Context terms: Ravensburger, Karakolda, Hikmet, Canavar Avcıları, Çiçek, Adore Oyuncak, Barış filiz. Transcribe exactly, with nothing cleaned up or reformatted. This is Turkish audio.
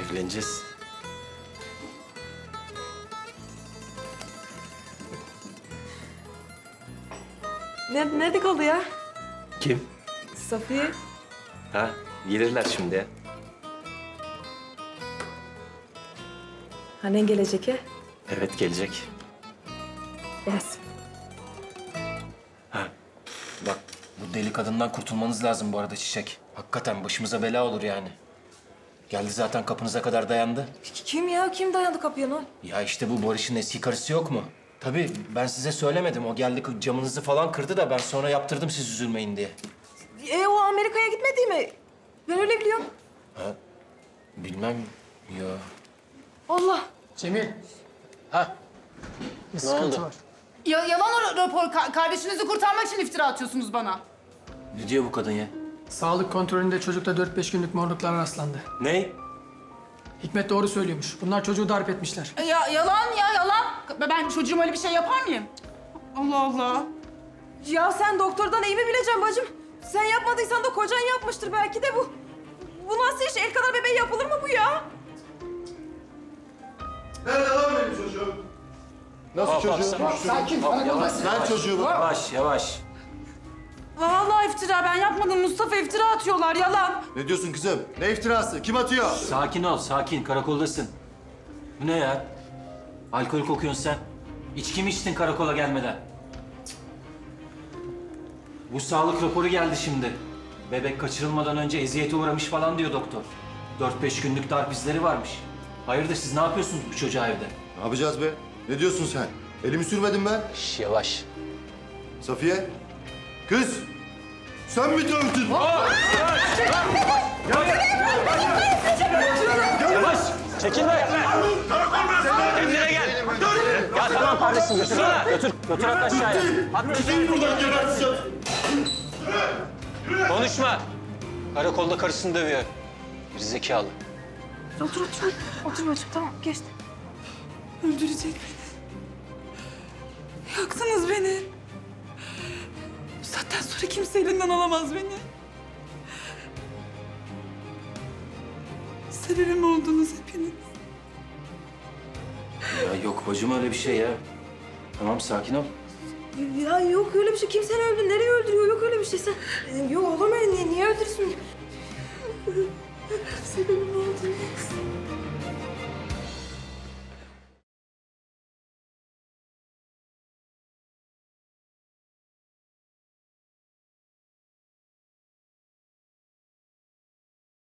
Evleneceğiz. Ne, ne dik oldu ya? Kim? Safiye. Ha, gelirler şimdi ya. Annen gelecek ya? Evet, gelecek. Gelsin. Ha, bak bu deli kadından kurtulmanız lazım bu arada Çiçek. Hakikaten başımıza bela olur yani. Geldi zaten kapınıza kadar dayandı. Kim ya? Kim dayandı kapıya lan? Ya işte bu Barış'ın eski karısı yok mu? Tabii ben size söylemedim. O geldi camınızı falan kırdı da ben sonra yaptırdım siz üzülmeyin diye. E o Amerika'ya gitmedi mi? Ben öyle biliyorum. Ha, bilmem ya. Allah. Cemil. Ha. Ne sıkıntı var? Ya, yalan o rapor. Ka kardeşinizi kurtarmak için iftira atıyorsunuz bana. Ne diyor bu kadın ya? Sağlık kontrolünde çocukta dört beş günlük morluklar rastlandı. Ne? Hikmet doğru söylüyormuş. Bunlar çocuğu darp etmişler. Ya yalan ya yalan. Ben çocuğum öyle bir şey yapar mıyım? Allah Allah. Ya sen doktordan iyi mi bileceksin bacım? Sen yapmadıysan da kocan yapmıştır belki de bu. Bu nasıl iş? El kadar bebeği yapılır mı bu ya? Nerede lan benim çocuğum? Nasıl bak, çocuğum? Bak, sakin. Bak, yavaş, ben çocuğu bak. Yavaş yavaş. Vallahi iftira ben yapmadım. Mustafa iftira atıyorlar. Yalan. Ne diyorsun kızım? Ne iftirası? Kim atıyor? Sakin ol, sakin. Karakoldasın. Bu ne ya? Alkol kokuyorsun sen. İçki mi içtin karakola gelmeden? Bu sağlık raporu geldi şimdi. Bebek kaçırılmadan önce eziyete uğramış falan diyor doktor. Dört beş günlük darp izleri varmış. Hayırdır siz ne yapıyorsunuz bu çocuğa evde? Ne yapacağız be? Ne diyorsun sen? Elimi sürmedim ben. Şş, yavaş. Safiye. Kız! Sen mi dövdün? Yavaş! Yavaş! Çekilme! Karakolda sen! Kendine gel! Dur! Ya tamam kardeşim götür bana. Götür, götür at aşağıya. Gidin buradan gebertsin! Konuşma! Karakolda karısını dövüyor. Bir zekalı. Otur, otur. Otur bacım, tamam geçti. Öldürecek beni. Yaktınız beni. Zaten sonra kimse elinden alamaz beni. Sebebim oldunuz hepiniz. Ya yok bacım öyle bir şey ya. Tamam sakin ol. Ya yok öyle bir şey. Kim seni öldü? Nereye öldürüyor? Yok öyle bir şey. Sen... Yok olur mu? Niye öldürsün? Sebebim oldunuz.